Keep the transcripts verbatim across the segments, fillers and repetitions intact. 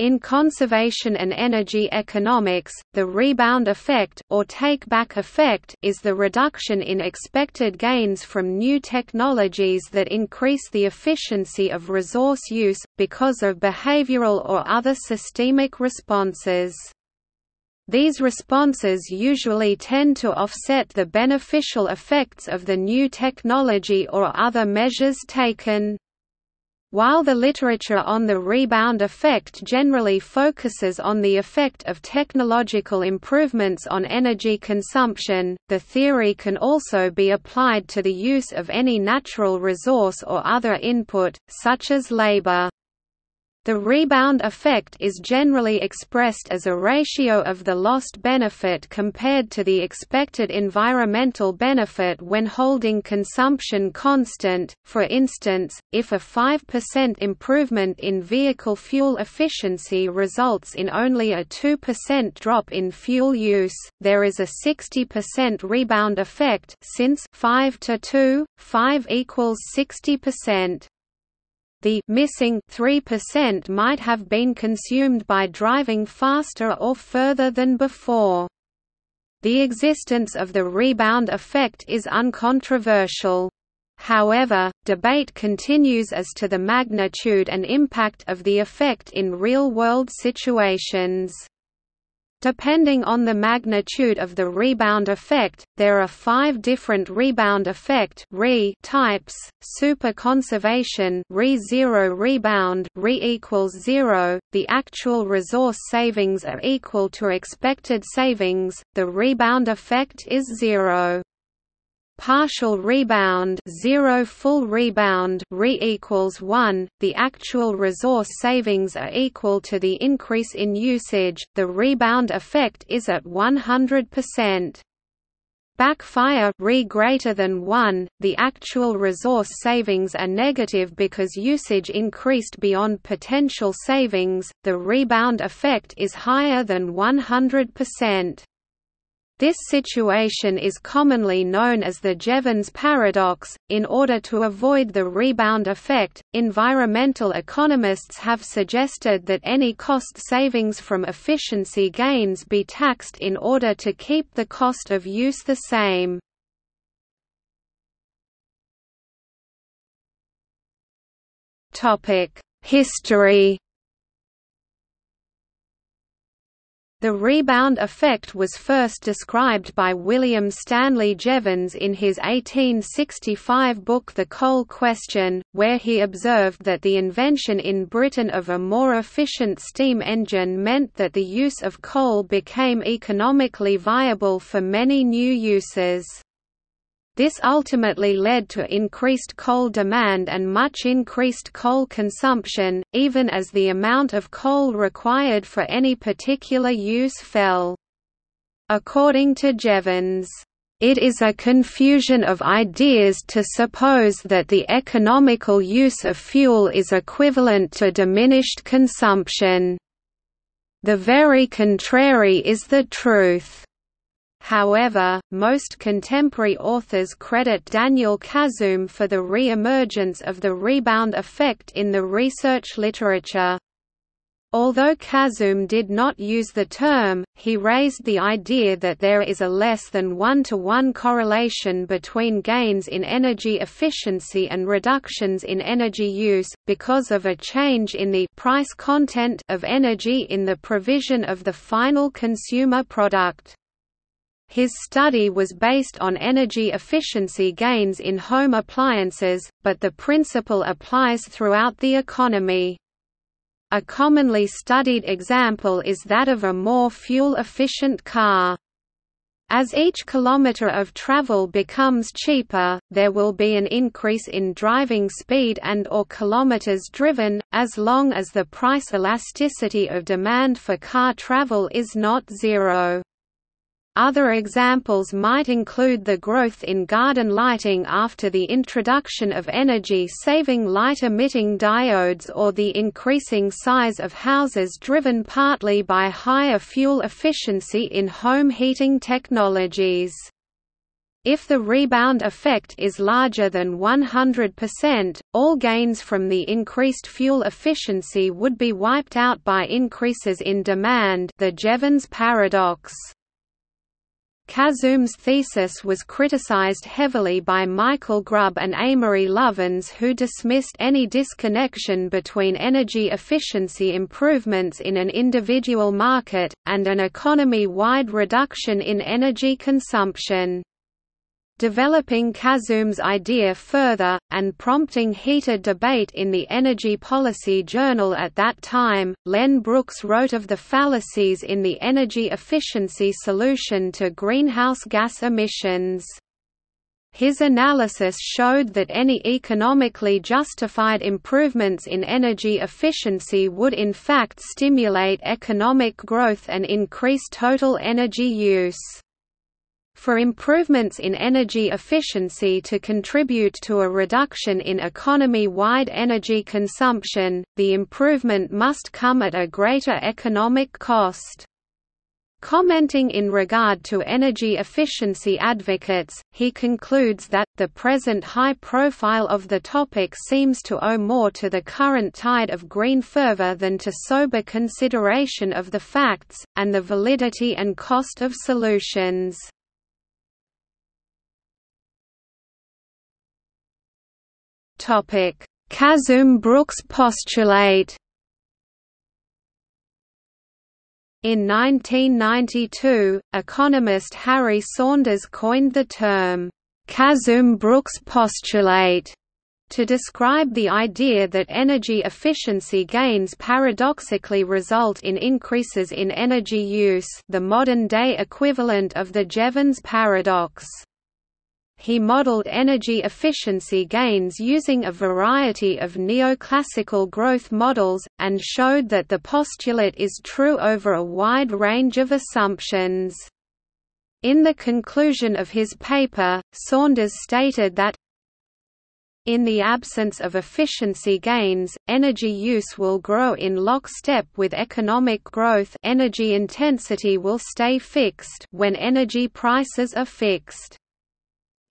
In conservation and energy economics, the rebound effect or take-back effect is the reduction in expected gains from new technologies that increase the efficiency of resource use, because of behavioral or other systemic responses. These responses usually tend to offset the beneficial effects of the new technology or other measures taken. While the literature on the rebound effect generally focuses on the effect of technological improvements on energy consumption, the theory can also be applied to the use of any natural resource or other input, such as labor. The rebound effect is generally expressed as a ratio of the lost benefit compared to the expected environmental benefit when holding consumption constant. For instance, if a five percent improvement in vehicle fuel efficiency results in only a two percent drop in fuel use, there is a sixty percent rebound effect, since five to two, five equals sixty percent. The missing three percent might have been consumed by driving faster or further than before. The existence of the rebound effect is uncontroversial. However, debate continues as to the magnitude and impact of the effect in real-world situations. Depending on the magnitude of the rebound effect, there are five different rebound effect re types: super conservation, re zero rebound, re equals zero, the actual resource savings are equal to expected savings, the rebound effect is zero. Partial rebound, zero full rebound, re equals one, the actual resource savings are equal to the increase in usage, the rebound effect is at one hundred percent. Backfire, re greater than one, the actual resource savings are negative because usage increased beyond potential savings, the rebound effect is higher than one hundred percent. This situation is commonly known as the Jevons paradox. In order to avoid the rebound effect, environmental economists have suggested that any cost savings from efficiency gains be taxed in order to keep the cost of use the same. Topic: History. The rebound effect was first described by William Stanley Jevons in his eighteen sixty-five book The Coal Question, where he observed that the invention in Britain of a more efficient steam engine meant that the use of coal became economically viable for many new uses. This ultimately led to increased coal demand and much increased coal consumption, even as the amount of coal required for any particular use fell. According to Jevons, "It is a confusion of ideas to suppose that the economical use of fuel is equivalent to diminished consumption. The very contrary is the truth." However, most contemporary authors credit Daniel Khazzoom for the re-emergence of the rebound effect in the research literature. Although Khazzoom did not use the term, he raised the idea that there is a less than one-to-one correlation between gains in energy efficiency and reductions in energy use, because of a change in the price content of energy in the provision of the final consumer product. His study was based on energy efficiency gains in home appliances, but the principle applies throughout the economy. A commonly studied example is that of a more fuel-efficient car. As each kilometre of travel becomes cheaper, there will be an increase in driving speed and/or kilometres driven, as long as the price elasticity of demand for car travel is not zero. Other examples might include the growth in garden lighting after the introduction of energy-saving light-emitting diodes, or the increasing size of houses driven partly by higher fuel efficiency in home heating technologies. If the rebound effect is larger than one hundred percent, all gains from the increased fuel efficiency would be wiped out by increases in demand, the Jevons paradox. Khazzoom's thesis was criticized heavily by Michael Grubb and Amory Lovins, who dismissed any disconnection between energy efficiency improvements in an individual market, and an economy-wide reduction in energy consumption. Developing Khazzoom's idea further, and prompting heated debate in the Energy Policy Journal at that time, Len Brooks wrote of the fallacies in the energy efficiency solution to greenhouse gas emissions. His analysis showed that any economically justified improvements in energy efficiency would in fact stimulate economic growth and increase total energy use. For improvements in energy efficiency to contribute to a reduction in economy-wide energy consumption, the improvement must come at a greater economic cost. Commenting in regard to energy efficiency advocates, he concludes that, the present high profile of the topic seems to owe more to the current tide of green fervor than to sober consideration of the facts, and the validity and cost of solutions. Topic: Khazzoom-Brookes postulate. In nineteen ninety-two, economist Harry Saunders coined the term Khazzoom-Brookes postulate to describe the idea that energy efficiency gains paradoxically result in increases in energy use, the modern-day equivalent of the Jevons paradox. He modeled energy efficiency gains using a variety of neoclassical growth models, and showed that the postulate is true over a wide range of assumptions. In the conclusion of his paper, Saunders stated that, in the absence of efficiency gains, energy use will grow in lockstep with economic growth. Energy intensity will stay fixed when energy prices are fixed.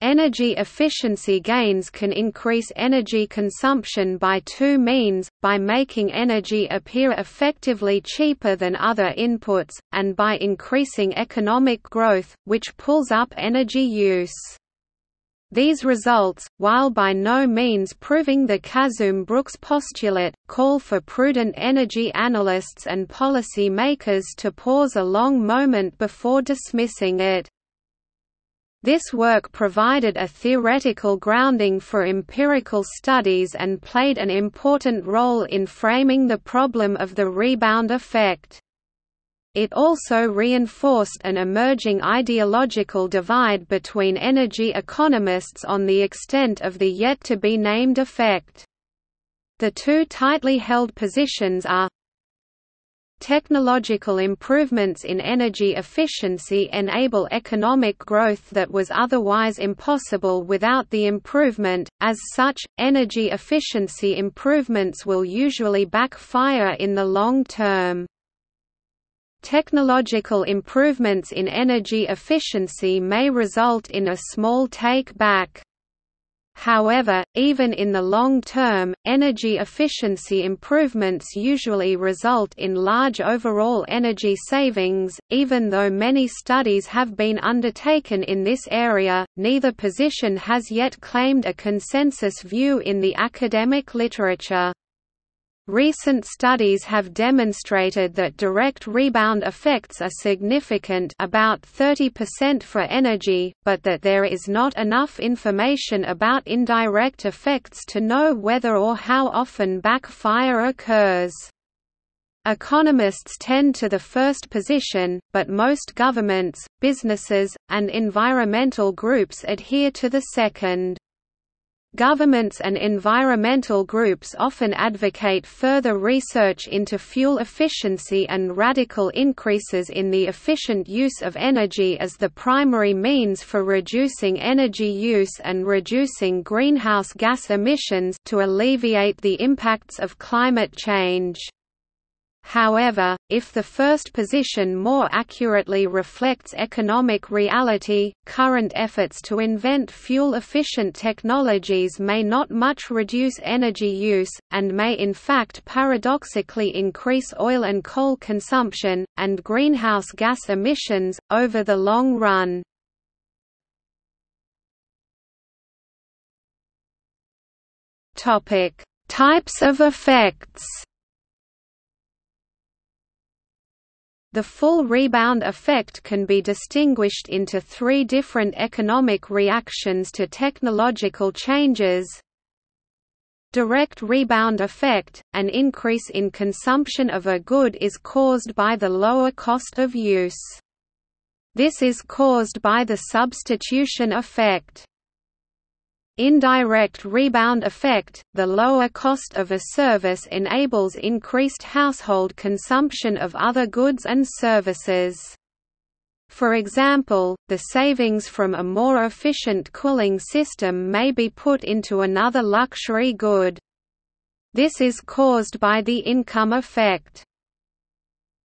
Energy efficiency gains can increase energy consumption by two means, by making energy appear effectively cheaper than other inputs, and by increasing economic growth, which pulls up energy use. These results, while by no means proving the Khazzoom-Brookes postulate, call for prudent energy analysts and policy makers to pause a long moment before dismissing it. This work provided a theoretical grounding for empirical studies and played an important role in framing the problem of the rebound effect. It also reinforced an emerging ideological divide between energy economists on the extent of the yet-to-be-named effect. The two tightly held positions are: technological improvements in energy efficiency enable economic growth that was otherwise impossible without the improvement. As such, energy efficiency improvements will usually backfire in the long term. Technological improvements in energy efficiency may result in a small take-back. However, even in the long term, energy efficiency improvements usually result in large overall energy savings. Even though many studies have been undertaken in this area, neither position has yet claimed a consensus view in the academic literature. Recent studies have demonstrated that direct rebound effects are significant, about thirty percent for energy, but that there is not enough information about indirect effects to know whether or how often backfire occurs. Economists tend to the first position, but most governments, businesses, and environmental groups adhere to the second. Governments and environmental groups often advocate further research into fuel efficiency and radical increases in the efficient use of energy as the primary means for reducing energy use and reducing greenhouse gas emissions to alleviate the impacts of climate change. However, if the first position more accurately reflects economic reality, current efforts to invent fuel-efficient technologies may not much reduce energy use, and may in fact paradoxically increase oil and coal consumption, and greenhouse gas emissions, over the long run. Types of effects. The full rebound effect can be distinguished into three different economic reactions to technological changes. Direct rebound effect – an increase in consumption of a good is caused by the lower cost of use. This is caused by the substitution effect. Indirect rebound effect – the lower cost of a service enables increased household consumption of other goods and services. For example, the savings from a more efficient cooling system may be put into another luxury good. This is caused by the income effect.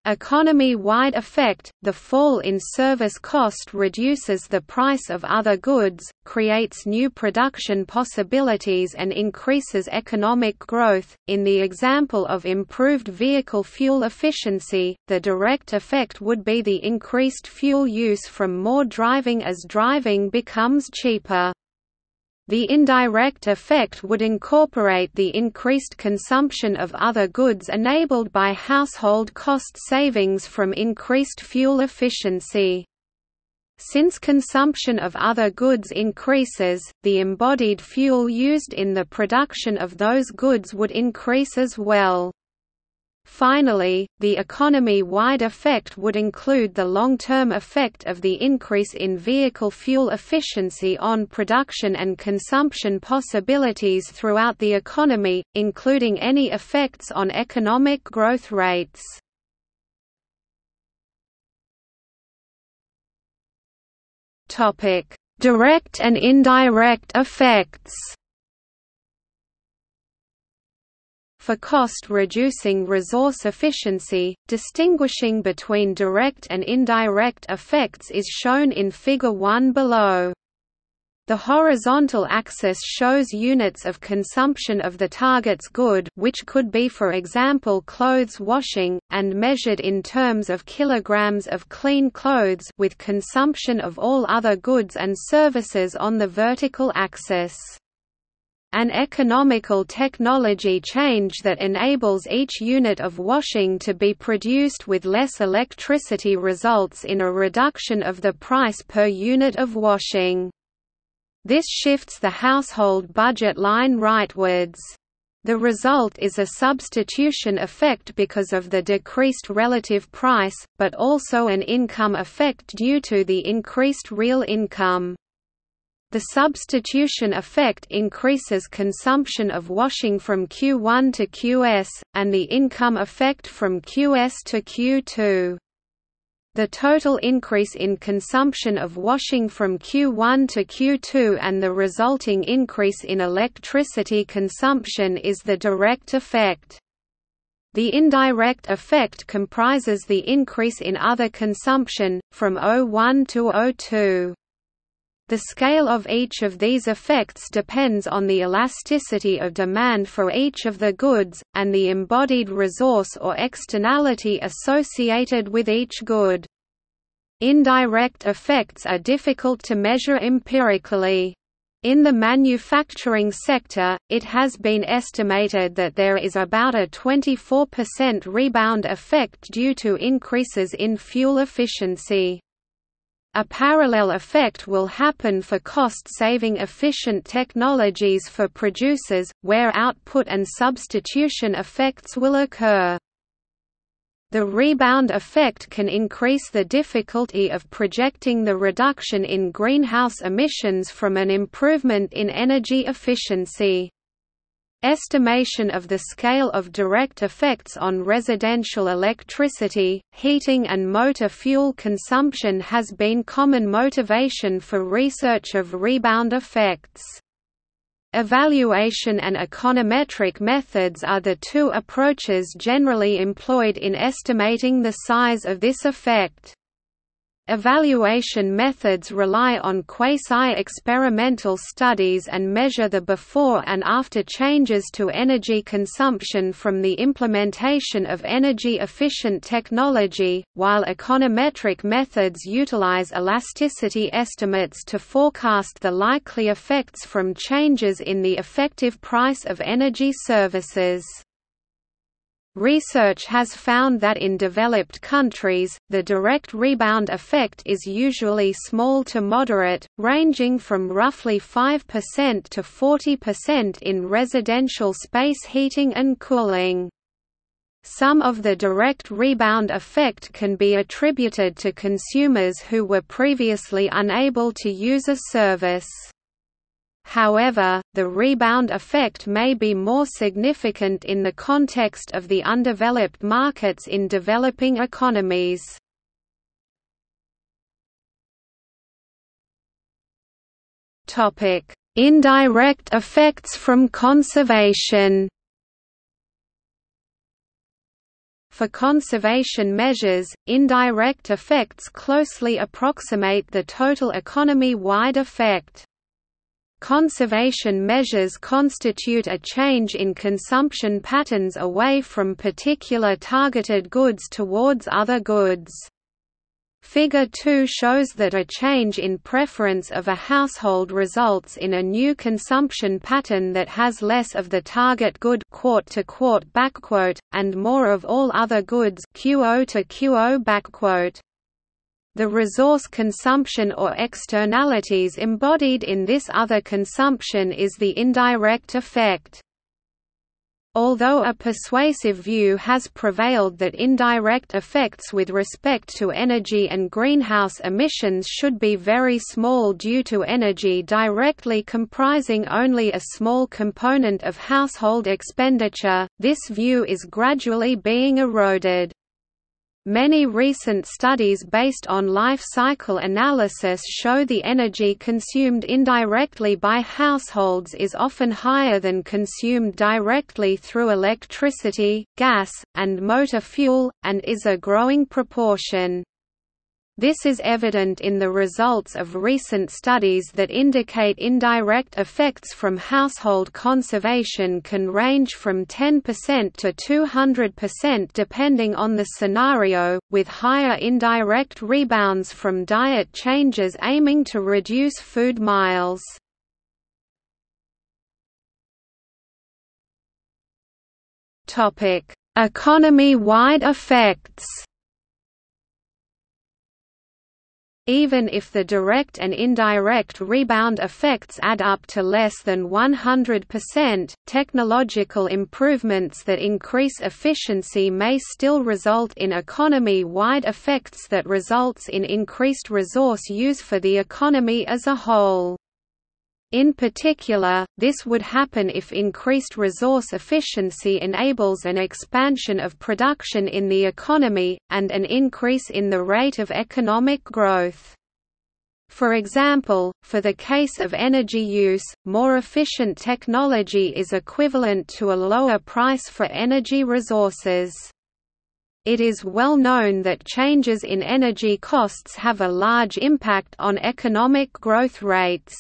Economy-wide effect – the fall in service cost reduces the price of other goods, creates new production possibilities and increases economic growth. In the example of improved vehicle fuel efficiency, the direct effect would be the increased fuel use from more driving as driving becomes cheaper. The indirect effect would incorporate the increased consumption of other goods enabled by household cost savings from increased fuel efficiency. Since consumption of other goods increases, the embodied fuel used in the production of those goods would increase as well. Finally, the economy-wide effect would include the long-term effect of the increase in vehicle fuel efficiency on production and consumption possibilities throughout the economy, including any effects on economic growth rates. Topic: Direct and indirect effects. For cost-reducing resource efficiency, distinguishing between direct and indirect effects is shown in Figure one below. The horizontal axis shows units of consumption of the target's good, which could be for example clothes washing, and measured in terms of kilograms of clean clothes, with consumption of all other goods and services on the vertical axis. An economical technology change that enables each unit of washing to be produced with less electricity results in a reduction of the price per unit of washing. This shifts the household budget line rightwards. The result is a substitution effect because of the decreased relative price, but also an income effect due to the increased real income. The substitution effect increases consumption of washing from Q one to Q S, and the income effect from Q S to Q two. The total increase in consumption of washing from Q one to Q two and the resulting increase in electricity consumption is the direct effect. The indirect effect comprises the increase in other consumption, from O one to O two. The scale of each of these effects depends on the elasticity of demand for each of the goods, and the embodied resource or externality associated with each good. Indirect effects are difficult to measure empirically. In the manufacturing sector, it has been estimated that there is about a twenty-four percent rebound effect due to increases in fuel efficiency. A parallel effect will happen for cost-saving efficient technologies for producers, where output and substitution effects will occur. The rebound effect can increase the difficulty of projecting the reduction in greenhouse emissions from an improvement in energy efficiency. Estimation of the scale of direct effects on residential electricity, heating and motor fuel consumption has been common motivation for research of rebound effects. Evaluation and econometric methods are the two approaches generally employed in estimating the size of this effect. Evaluation methods rely on quasi-experimental studies and measure the before and after changes to energy consumption from the implementation of energy-efficient technology, while econometric methods utilize elasticity estimates to forecast the likely effects from changes in the effective price of energy services. Research has found that in developed countries, the direct rebound effect is usually small to moderate, ranging from roughly five percent to forty percent in residential space heating and cooling. Some of the direct rebound effect can be attributed to consumers who were previously unable to use a service. However, the rebound effect may be more significant in the context of the undeveloped markets in developing economies. Topic: Indirect effects from conservation. For conservation measures, indirect effects closely approximate the total economy-wide effect. Conservation measures constitute a change in consumption patterns away from particular targeted goods towards other goods. Figure two shows that a change in preference of a household results in a new consumption pattern that has less of the target good quote to quote backquote, and more of all other goods Q O to Q O backquote. The resource consumption or externalities embodied in this other consumption is the indirect effect. Although a persuasive view has prevailed that indirect effects with respect to energy and greenhouse emissions should be very small due to energy directly comprising only a small component of household expenditure, this view is gradually being eroded. Many recent studies based on life cycle analysis show the energy consumed indirectly by households is often higher than consumed directly through electricity, gas, and motor fuel, and is a growing proportion. This is evident in the results of recent studies that indicate indirect effects from household conservation can range from ten percent to two hundred percent depending on the scenario, with higher indirect rebounds from diet changes aiming to reduce food miles. Topic: Economy-wide effects. Even if the direct and indirect rebound effects add up to less than one hundred percent, technological improvements that increase efficiency may still result in economy-wide effects that results in increased resource use for the economy as a whole. In particular, this would happen if increased resource efficiency enables an expansion of production in the economy, and an increase in the rate of economic growth. For example, for the case of energy use, more efficient technology is equivalent to a lower price for energy resources. It is well known that changes in energy costs have a large impact on economic growth rates.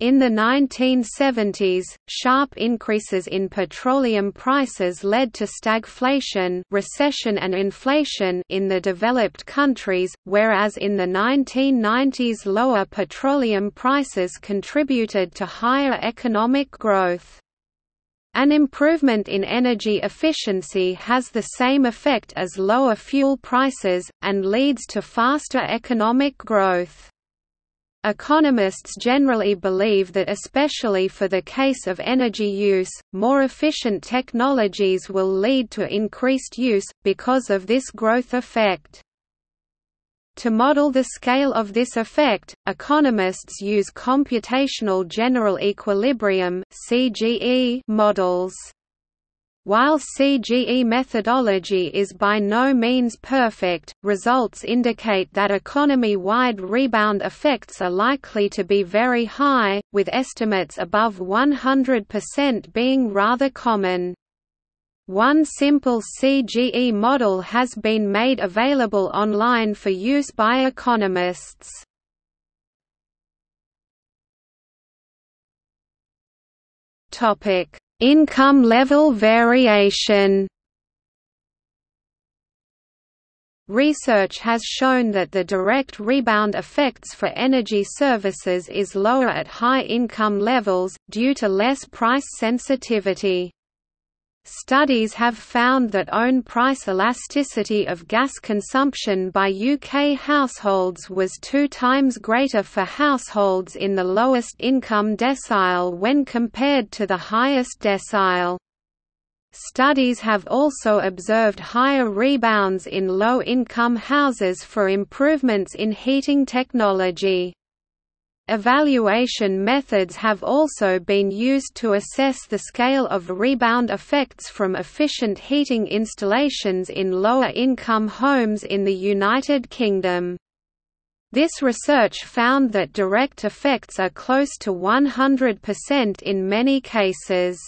In the nineteen seventies, sharp increases in petroleum prices led to stagflation, recession and inflation in the developed countries, whereas in the nineteen nineties lower petroleum prices contributed to higher economic growth. An improvement in energy efficiency has the same effect as lower fuel prices, and leads to faster economic growth. Economists generally believe that especially for the case of energy use, more efficient technologies will lead to increased use, because of this growth effect. To model the scale of this effect, economists use computational general equilibrium (C G E) models. While C G E methodology is by no means perfect, results indicate that economy-wide rebound effects are likely to be very high, with estimates above one hundred percent being rather common. One simple C G E model has been made available online for use by economists. Income level variation. Research has shown that the direct rebound effects for energy services is lower at high income levels, due to less price sensitivity. Studies have found that own price elasticity of gas consumption by U K households was two times greater for households in the lowest income decile when compared to the highest decile. Studies have also observed higher rebounds in low-income houses for improvements in heating technology. Evaluation methods have also been used to assess the scale of rebound effects from efficient heating installations in lower-income homes in the United Kingdom. This research found that direct effects are close to one hundred percent in many cases.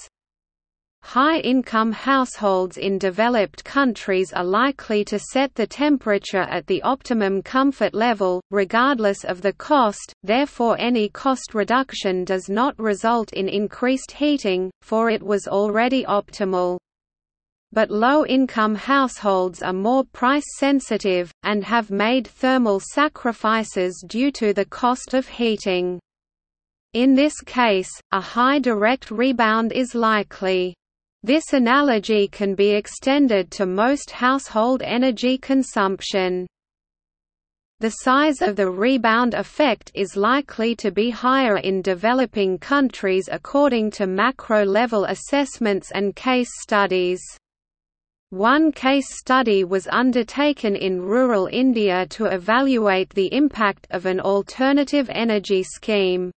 High-income households in developed countries are likely to set the temperature at the optimum comfort level, regardless of the cost, therefore any cost reduction does not result in increased heating, for it was already optimal. But low-income households are more price-sensitive, and have made thermal sacrifices due to the cost of heating. In this case, a high direct rebound is likely. This analogy can be extended to most household energy consumption. The size of the rebound effect is likely to be higher in developing countries according to macro-level assessments and case studies. One case study was undertaken in rural India to evaluate the impact of an alternative energy scheme.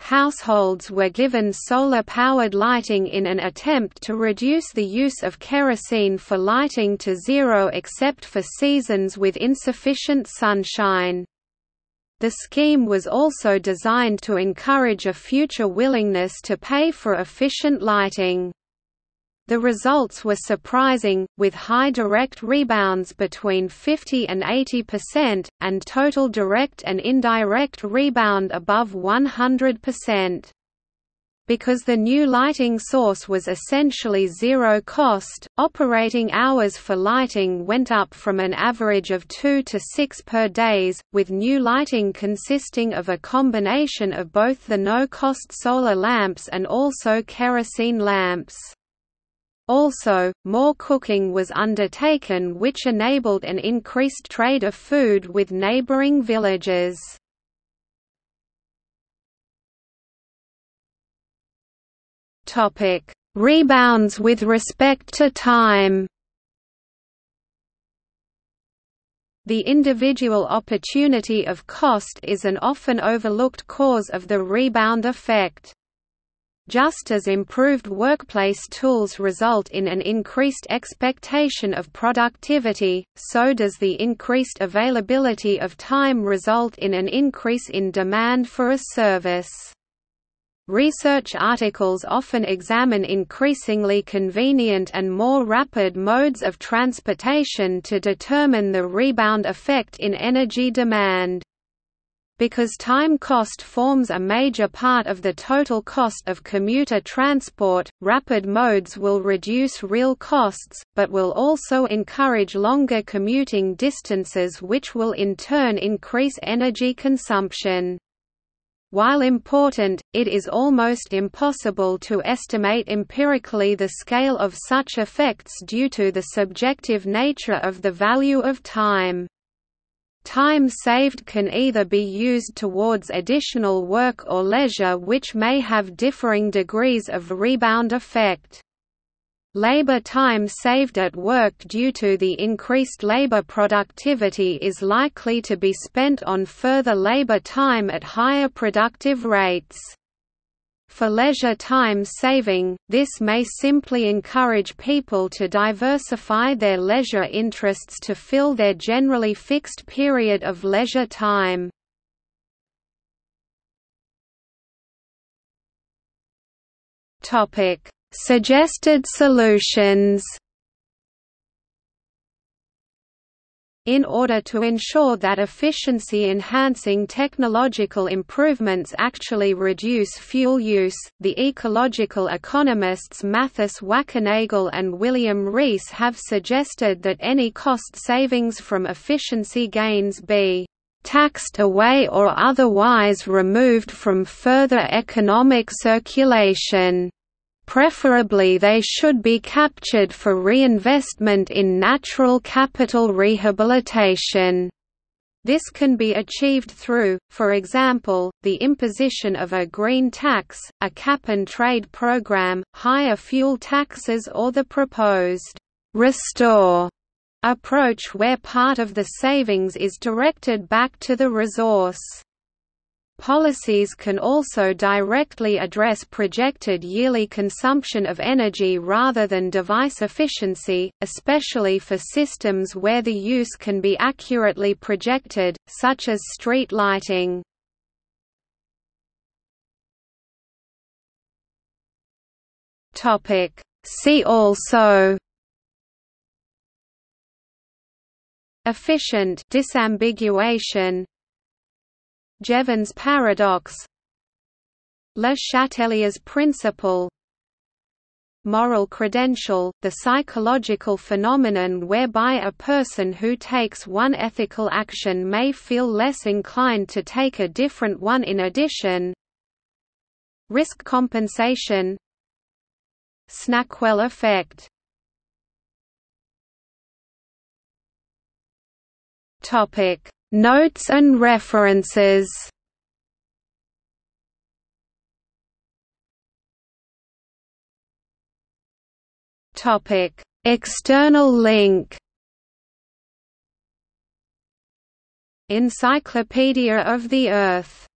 Households were given solar-powered lighting in an attempt to reduce the use of kerosene for lighting to zero except for seasons with insufficient sunshine. The scheme was also designed to encourage a future willingness to pay for efficient lighting. The results were surprising, with high direct rebounds between fifty and eighty percent, and total direct and indirect rebound above one hundred percent. Because the new lighting source was essentially zero cost, operating hours for lighting went up from an average of two to six per days, with new lighting consisting of a combination of both the no-cost solar lamps and also kerosene lamps. Also, more cooking was undertaken which enabled an increased trade of food with neighboring villages. Topic: Rebounds with respect to time. The individual opportunity of cost is an often overlooked cause of the rebound effect. Just as improved workplace tools result in an increased expectation of productivity, so does the increased availability of time result in an increase in demand for a service. Research articles often examine increasingly convenient and more rapid modes of transportation to determine the rebound effect in energy demand. Because time cost forms a major part of the total cost of commuter transport, rapid modes will reduce real costs, but will also encourage longer commuting distances which will in turn increase energy consumption. While important, it is almost impossible to estimate empirically the scale of such effects due to the subjective nature of the value of time. Time saved can either be used towards additional work or leisure which may have differing degrees of rebound effect. Labor time saved at work due to the increased labor productivity is likely to be spent on further labor time at higher productive rates. For leisure time saving, this may simply encourage people to diversify their leisure interests to fill their generally fixed period of leisure time. Topic: Suggested solutions. In order to ensure that efficiency-enhancing technological improvements actually reduce fuel use, the ecological economists Mathis Wackernagel and William Rees have suggested that any cost savings from efficiency gains be taxed away or otherwise removed from further economic circulation. Preferably they should be captured for reinvestment in natural capital rehabilitation. This can be achieved through, for example, the imposition of a green tax, a cap-and-trade program, higher fuel taxes, or the proposed restore approach where part of the savings is directed back to the resource. Policies can also directly address projected yearly consumption of energy rather than device efficiency, especially for systems where the use can be accurately projected, such as street lighting. Topic: See also: efficient disambiguation, Jevons paradox, Le Châtelier's principle, moral credential, the psychological phenomenon whereby a person who takes one ethical action may feel less inclined to take a different one in addition, risk compensation, Snackwell effect. Topic: Notes and references. Topic: External link. Encyclopedia of the Earth.